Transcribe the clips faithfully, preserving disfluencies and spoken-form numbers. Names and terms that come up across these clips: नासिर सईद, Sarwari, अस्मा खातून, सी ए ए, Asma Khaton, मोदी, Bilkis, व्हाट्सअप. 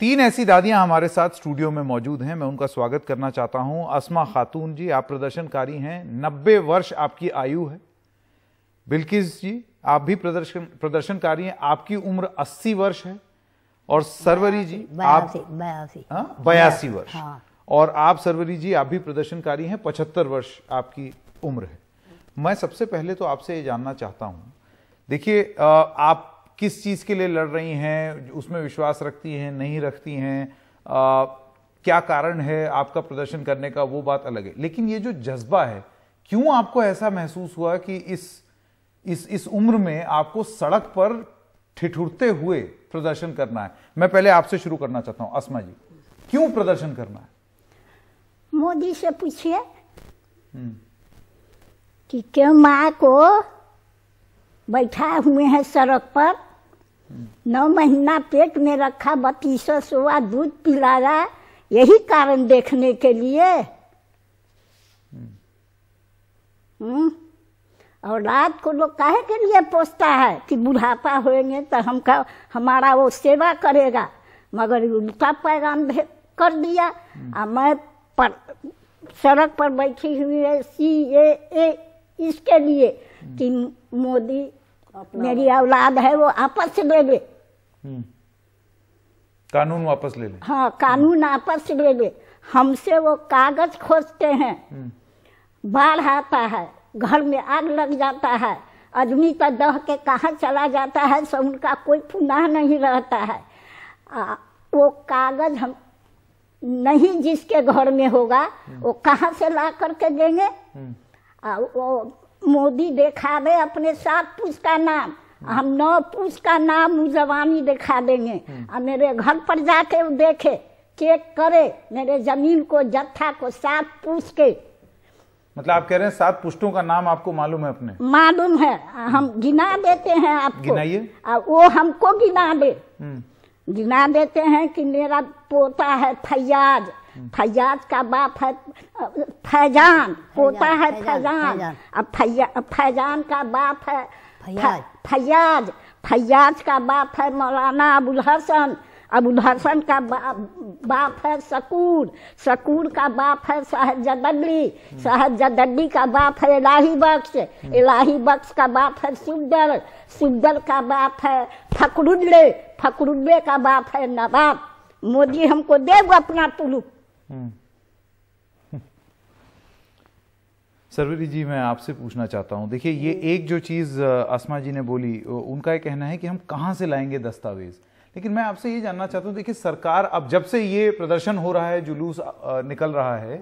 तीन ऐसी दादियां हमारे साथ स्टूडियो में मौजूद हैं। मैं उनका स्वागत करना चाहता हूं। अस्मा खातून जी, आप प्रदर्शनकारी हैं, नब्बे वर्ष आपकी आयु है। बिल्किस जी, आप भी प्रदर्शन प्रदर्शनकारी हैं, आपकी उम्र अस्सी वर्ष है। और सरवरी जी, आप बयासी वर्ष, और आप सरवरी जी आप भी प्रदर्शनकारी हैं, पचहत्तर वर्ष आपकी उम्र है। मैं सबसे पहले तो आपसे ये जानना चाहता हूँ, देखिए आप किस चीज़ के लिए लड़ रही हैं, उसमें विश्वास रखती हैं, नहीं रखती हैं, आ, क्या कारण है आपका प्रदर्शन करने का, वो बात अलग है, लेकिन ये जो जज्बा है, क्यों आपको ऐसा महसूस हुआ कि इस इस इस उम्र में आपको सड़क पर ठिठुरते हुए प्रदर्शन करना है? मैं पहले आपसे शुरू करना चाहता हूँ अस्मा जी, क्यों प्रदर्शन करना है? मोदी से पूछिए कि क्यों माँ को बैठा हुए हैं सड़क पर, नौ महीना पेट में रखा, बत्तीसों सोआ दूध पिला रहा, यही कारण देखने के लिए। हम्म और रात को लोग काहे के लिए पोसता है कि बुढ़ापा होएंगे तो हमका हमारा वो सेवा करेगा, मगर उल्टा पैगाम कर दिया। और मैं पर, सड़क पर बैठी हुई है सी ए ए इसके लिए कि मोदी मेरी औलाद है वो आपस ले ले, कानून वापस ले ले। हाँ, कानून आपस ले ले। हमसे वो कागज खोजते हैं, बाढ़ आता है, घर में आग लग जाता है, आदमी का दह के कहाँ चला जाता है, सब उनका कोई पुनाह नहीं रहता है। आ, वो कागज हम नहीं, जिसके घर में होगा वो कहाँ से ला करके देंगे? आ, वो मोदी देखा दे अपने सात पुरुष का नाम, हम नौ पुरुष का नाम जवानी दिखा देंगे, और मेरे घर पर जाके वो देखे, चेक करे मेरे जमीन को, जत्था को, सात पुरुष के। मतलब आप कह रहे हैं सात पुष्टों का नाम आपको मालूम है? अपने मालूम है, हम गिना देते हैं आपको। गिनाइए। वो हमको गिना दे, गिना देते हैं कि मेरा पोता है फैयाज, फैयाज का बाप है फैजान, पोता है फैजान, अब फैजान का बाप है फैयाज, फैयाज का बाप है मौलाना अबुल हसन, अबुल हसन का बा, बाप है शकूर, शकूर का बाप है साहबजदली, साहबजदली का बाप है इलाही बख्श, इलाही बख्श का बाप है सुबदर, सुबदर का बाप है फकरुल्ले, फकरुल्ले का बाप है नवाब। मोदी हमको देगा अपना तुलू। सरवरी जी, मैं आपसे पूछना चाहता हूँ, देखिए ये एक जो चीज़ अस्मा जी ने बोली, उनका ये कहना है कि हम कहाँ से लाएंगे दस्तावेज, लेकिन मैं आपसे ये जानना चाहता हूँ, देखिए सरकार, अब जब से ये प्रदर्शन हो रहा है, जुलूस निकल रहा है,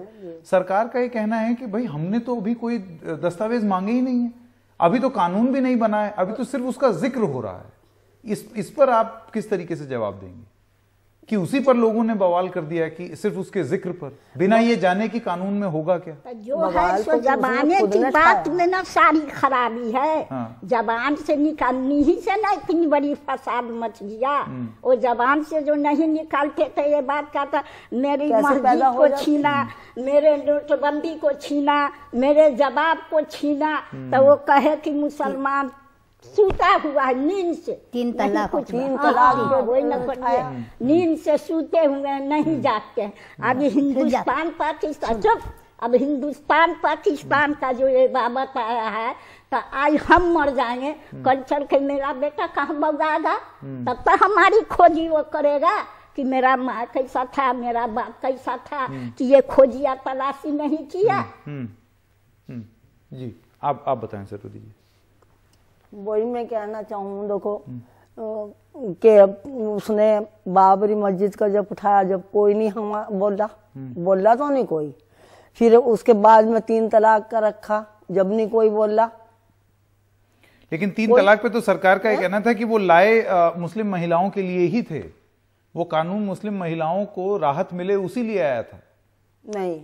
सरकार का ये कहना है कि भाई हमने तो अभी कोई दस्तावेज मांगे ही नहीं है, अभी तो कानून भी नहीं बना है, अभी तो सिर्फ उसका जिक्र हो रहा है। इस इस पर आप किस तरीके से जवाब देंगे कि उसी पर लोगों ने बवाल कर दिया कि सिर्फ उसके जिक्र पर, बिना ये जाने कि कानून में होगा क्या? जो है सो जबाने की बात में ना सारी खराबी है। हाँ। जबान से निकालनी ही से ना इतनी बड़ी फसाद मच गया। वो जबान से जो नहीं निकालते थे, ये बात कहता मेरी मस्जिद को छीना, मेरे नोटबंदी को छीना, मेरे जवाब को छीना, तो वो कहे की मुसलमान सूता हुआ है नींद से, तीन तलाक कुछ तीन तलाक न, नींद से सूते हुए नहीं जागते हैं। अभी हिंदुस्तान पाकिस्तान, जब अब हिंदुस्तान पाकिस्तान का जो ये बाबत आया है, तो आज हम मर जाएंगे, कल्चर के मेरा बेटा कहाँ बगाएगा? तब तक हमारी खोजी वो करेगा कि मेरा माँ कैसा था, मेरा बाप कैसा था, कि ये खोजिया तलाशी नहीं किया। जी, आप आप बताएं सर। वही मैं कहना चाहूँ, देखो कि उसने बाबरी मस्जिद का जब उठाया, जब कोई नहीं हम बोला बोला तो नहीं कोई, फिर उसके बाद में तीन तलाक का रखा, जब नहीं कोई बोला। लेकिन तीन तलाक पे तो सरकार का ये कहना था कि वो लाए आ, मुस्लिम महिलाओं के लिए ही थे, वो कानून मुस्लिम महिलाओं को राहत मिले उसी लिए आया था। नहीं,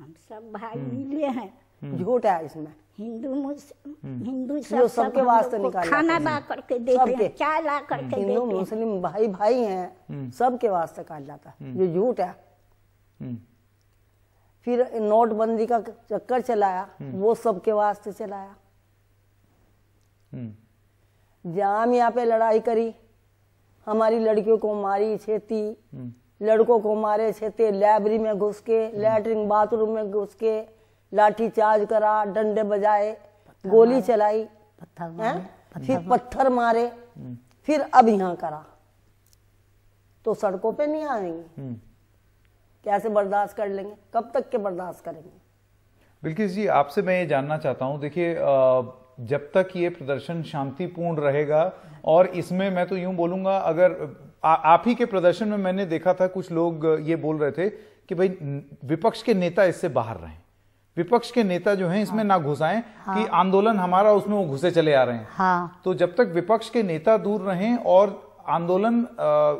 हम सब भाई मिले हैं, झूठ है इसमें। हिंदू मुस्लिम, हिंदू सब सबके वास्ते निकाला, खाना ला करके देते हैं, चाय ला करके देते हैं, हिंदू मुस्लिम भाई भाई हैं, सबके वास्ते निकाल जाता है, जो झूठ है। फिर नोटबंदी का चक्कर चलाया, वो सबके वास्ते चलाया। जाम यहाँ पे लड़ाई करी, हमारी लड़कियों को मारी छेती, लड़कों को मारे छेते, लाइब्रेरी में घुस के, लैटरिन बाथरूम में घुस के लाठी चार्ज करा, डंडे बजाए, गोली चलाई, पत्थर मारे, फिर पत्थर मारे, फिर अब यहाँ करा। तो सड़कों पे नहीं आएंगे, कैसे बर्दाश्त कर लेंगे, कब तक के बर्दाश्त करेंगे? बिल्किस जी, आपसे मैं ये जानना चाहता हूँ, देखिए जब तक ये प्रदर्शन शांतिपूर्ण रहेगा, और इसमें मैं तो यूं बोलूंगा, अगर आ, आप ही के प्रदर्शन में मैंने देखा था कुछ लोग ये बोल रहे थे कि भाई विपक्ष के नेता इससे बाहर रहें, विपक्ष के नेता जो हैं इसमें हाँ, ना घुसाएं हाँ, कि आंदोलन हमारा उसमें वो घुसे चले आ रहे हैं। हाँ, तो जब तक विपक्ष के नेता दूर रहें और आंदोलन आ,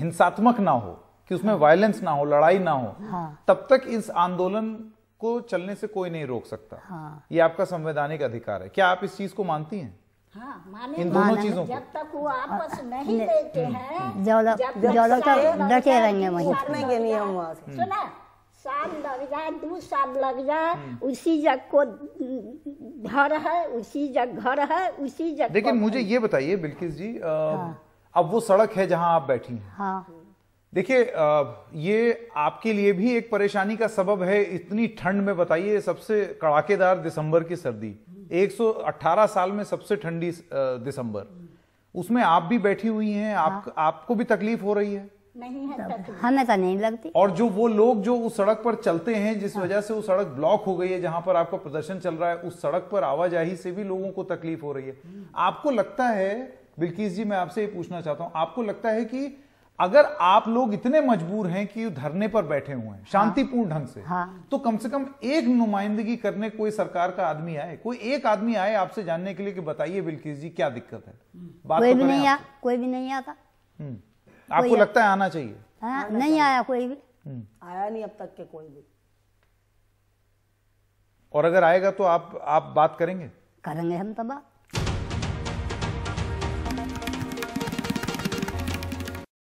हिंसात्मक ना हो, कि उसमें वायलेंस ना हो, लड़ाई ना हो, हाँ, तब तक इस आंदोलन को चलने से कोई नहीं रोक सकता। हाँ, ये आपका संवैधानिक अधिकार है। क्या आप इस चीज को मानती हैं? हाँ, माने, इन दोनों चीजों को जब तक वो आपस नहीं देते हैं, जब तक डटे रहेंगे वहीं हम वहाँ से, सुना साल लग जाए, दो साल लग जाए, उसी जग को घर है, उसी जग घर है, उसी जग। लेकिन मुझे ये बताइए बिल्किस जी, आ, हाँ, अब वो सड़क है जहाँ आप बैठी हैं। हाँ, देखिए ये आपके लिए भी एक परेशानी का सबब है, इतनी ठंड में, बताइए सबसे कड़ाकेदार दिसंबर की सर्दी, एक सौ अठारह साल में सबसे ठंडी दिसंबर, उसमें आप भी बैठी हुई हैं, आप आपको भी तकलीफ हो रही है? नहीं है, हमें तो नहीं लगती। और जो वो लोग जो उस सड़क पर चलते हैं, जिस वजह से वो सड़क ब्लॉक हो गई है जहां पर आपका प्रदर्शन चल रहा है, उस सड़क पर आवाजाही से भी लोगों को तकलीफ हो रही है। आपको लगता है बिल्किस जी, मैं आपसे ये पूछना चाहता हूँ, आपको लगता है कि अगर आप लोग इतने मजबूर हैं कि धरने पर बैठे हुए हैं शांतिपूर्ण ढंग से, हाँ, तो कम से कम एक नुमाइंदगी करने कोई सरकार का आदमी आए, कोई एक आदमी आए आपसे जानने के लिए कि बताइए बिल्किस जी क्या दिक्कत है? बात कोई, तो भी नहीं आ, कोई भी नहीं आता। आपको लगता है आना चाहिए? हाँ, नहीं आया, कोई भी आया नहीं अब तक के, कोई भी। और अगर आएगा तो आप आप बात करेंगे? करेंगे हम तब।